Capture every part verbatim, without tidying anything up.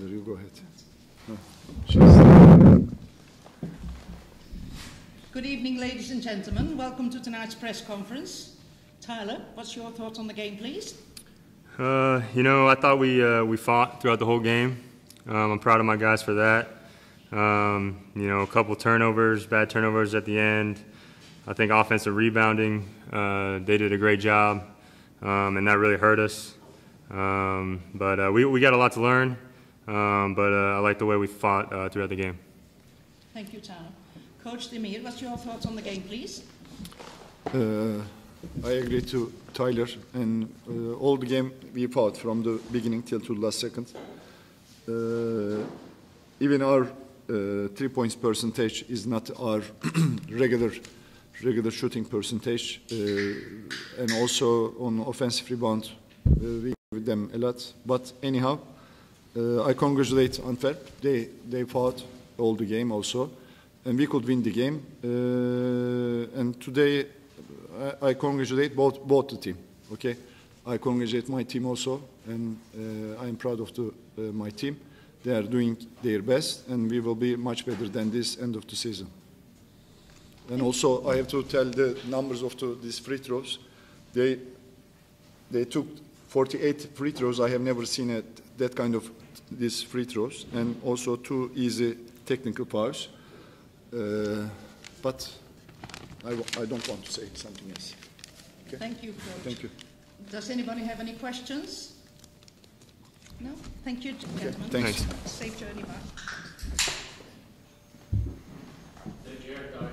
Tyler, you go ahead. No. Cheers. Good evening, ladies and gentlemen. Welcome to tonight's press conference. Tyler, what's your thoughts on the game, please? Uh, you know, I thought we uh, we fought throughout the whole game. Um, I'm proud of my guys for that. Um, you know, a couple turnovers, bad turnovers at the end. I think offensive rebounding, uh, they did a great job, um, and that really hurt us. Um, but uh, we, we got a lot to learn, um, but uh, I like the way we fought uh, throughout the game. Thank you, Tano. Coach Demir, what's your thoughts on the game, please? Uh, I agree to Tyler, and uh, all the game we fought from the beginning till to the last second. Uh, even our uh, three points percentage is not our regular regular shooting percentage, uh, and also on offensive rebound, uh, we give them a lot. But anyhow, uh, I congratulate Antwerp. They they fought all the game also, and we could win the game. Uh, and today. I congratulate both both the team. Okay, I congratulate my team also, and uh, I am proud of the, uh, my team. They are doing their best, and we will be much better than this end of the season. And also, I have to tell the numbers of the, these free throws. They they took forty-eight free throws. I have never seen a, that kind of these free throws, and also two easy technical fouls. Uh, but. I, I don't want to say something else. Okay? Thank you, Coach. Thank you. Does anybody have any questions? No? Thank you, gentlemen. Okay. Thanks. Thanks. Safe journey back. Thank you, Eric. Thank you.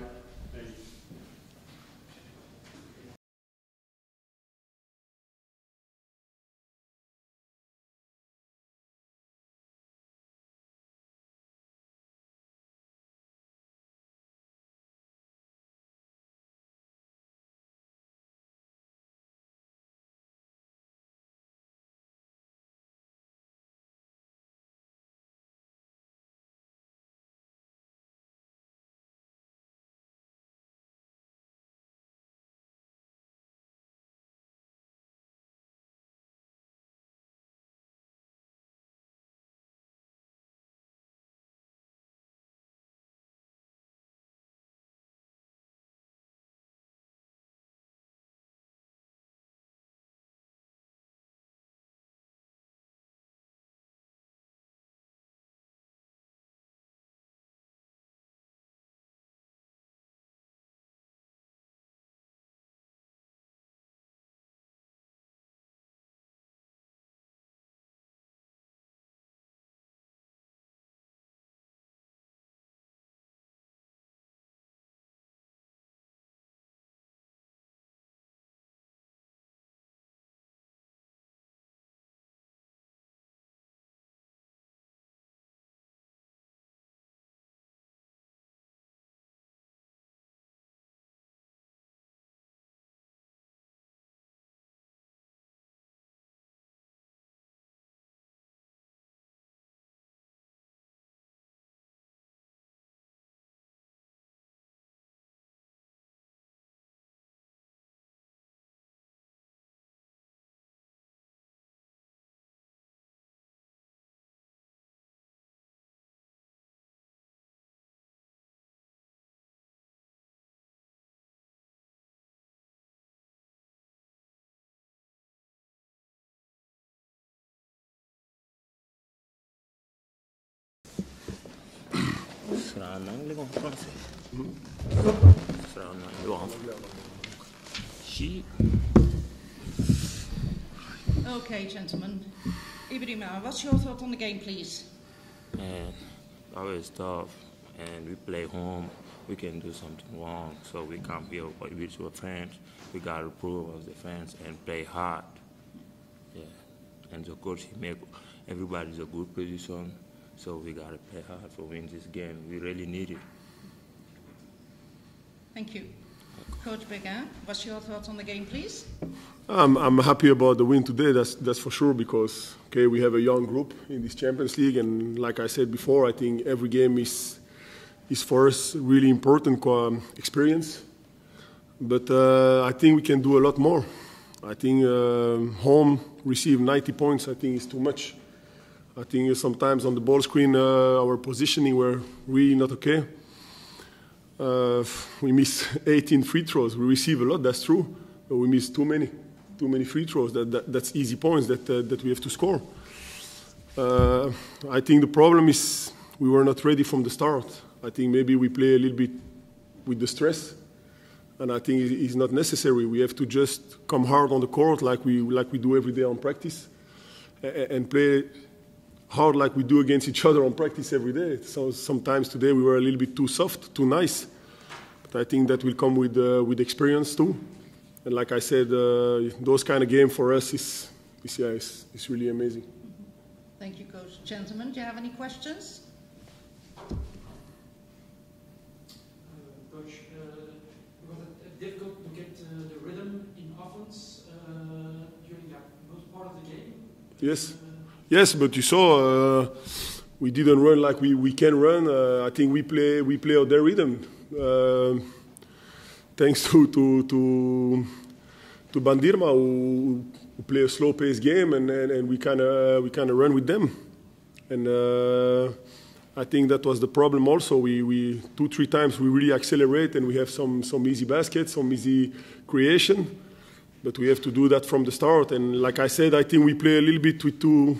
Okay, gentlemen. Ibrahim, what's your thought on the game, please? And always tough, and we play home. We can do something wrong, so we can't be what we do with fans. We gotta improve as the fans and play hard. Yeah, and the coach he make everybody's a good position. So we got to play hard for win this game. We really need it. Thank you. Coach Beguin, what's your thoughts on the game, please? I'm, I'm happy about the win today, that's, that's for sure, because okay, we have a young group in this Champions League, and like I said before, I think every game is, is for us really important um, experience. But uh, I think we can do a lot more. I think uh, home receive ninety points, I think is too much. I think sometimes on the ball screen, uh, our positioning were really not okay. Uh, we missed eighteen free throws. We receive a lot, that's true, but we missed too many, too many free throws. That, that, that's easy points that, uh, that we have to score. Uh, I think the problem is we were not ready from the start. I think maybe we play a little bit with the stress, and I think it's not necessary. We have to just come hard on the court like we, like we do every day on practice, and play hard like we do against each other on practice every day. So sometimes today we were a little bit too soft, too nice. But I think that will come with, uh, with experience too. And like I said, uh, those kind of game for us is, is, yeah, is, is really amazing. Thank you, Coach. Gentlemen, do you have any questions? Uh, Coach, uh, was it difficult to get uh, the rhythm in offense uh, during that most part of the game? Yes. Yes, but you saw uh, we didn't run like we, we can run. Uh, I think we play we play on their rhythm. Uh, thanks to to to, to Bandirma, who, who play a slow-paced game, and, and, and we kind of we kind of run with them. And uh, I think that was the problem. Also, we we two three times we really accelerate, and we have some some easy baskets, some easy creation. But we have to do that from the start. And like I said, I think we play a little bit with too,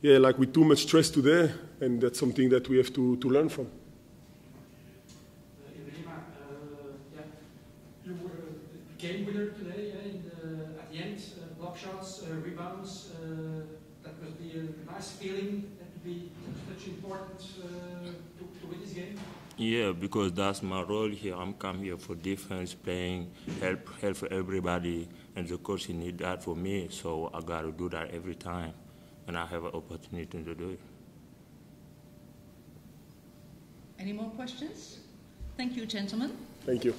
yeah, like with too much stress today, and that's something that we have to, to learn from. Uh, Ibrahim, uh, yeah, you were a game winner today. Yeah, in the, at the end, uh, block shots, uh, rebounds. Uh, that must be a nice feeling. That would be such important uh, to, to win this game. Yeah, because that's my role here. I'm come here for defense, playing, help, help for everybody, and the coach need that for me. So I got to do that every time, and I have an opportunity to do it. Any more questions? Thank you, gentlemen. Thank you.